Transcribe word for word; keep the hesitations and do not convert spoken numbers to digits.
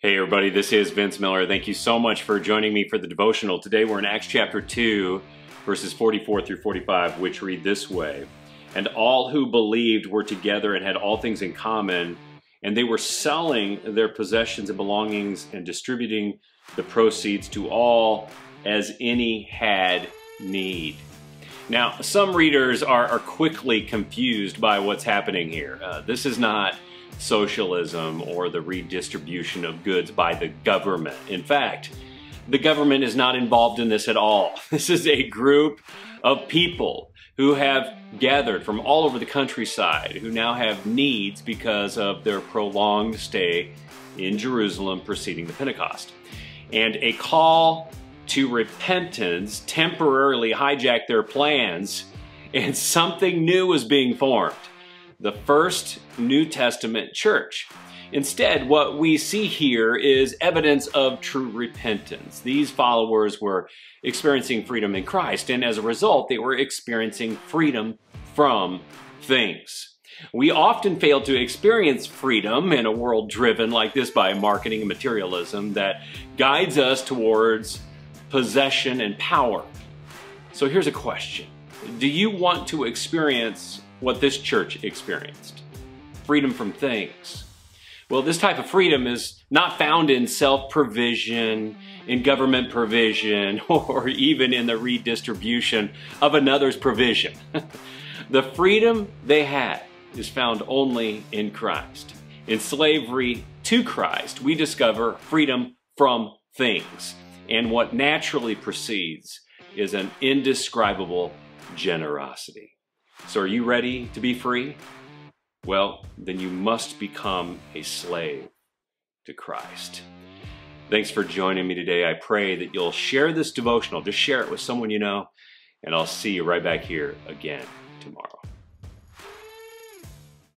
Hey everybody, this is Vince Miller. Thank you so much for joining me for the devotional. Today we're in Acts chapter two, verses forty-four through forty-five, which read this way. And all who believed were together and had all things in common, and they were selling their possessions and belongings and distributing the proceeds to all as any had need. Now, some readers are, are quickly confused by what's happening here. Uh, this is not socialism or the redistribution of goods by the government. In fact, the government is not involved in this at all. This is a group of people who have gathered from all over the countryside, who now have needs because of their prolonged stay in Jerusalem preceding the Pentecost. And a call to repentance temporarily hijacked their plans, and something new was being formed. The first New Testament church. Instead, what we see here is evidence of true repentance. These followers were experiencing freedom in Christ, and as a result, they were experiencing freedom from things. We often fail to experience freedom in a world driven like this by marketing and materialism that guides us towards possession and power. So here's a question. Do you want to experience what this church experienced? Freedom from things. Well, this type of freedom is not found in self-provision, in government provision, or even in the redistribution of another's provision. The freedom they had is found only in Christ. In slavery to Christ, we discover freedom from things. And what naturally precedes is an indescribable generosity. So are you ready to be free? Well, then you must become a slave to Christ. Thanks for joining me today. I pray that you'll share this devotional. Just share it with someone you know, and I'll see you right back here again tomorrow.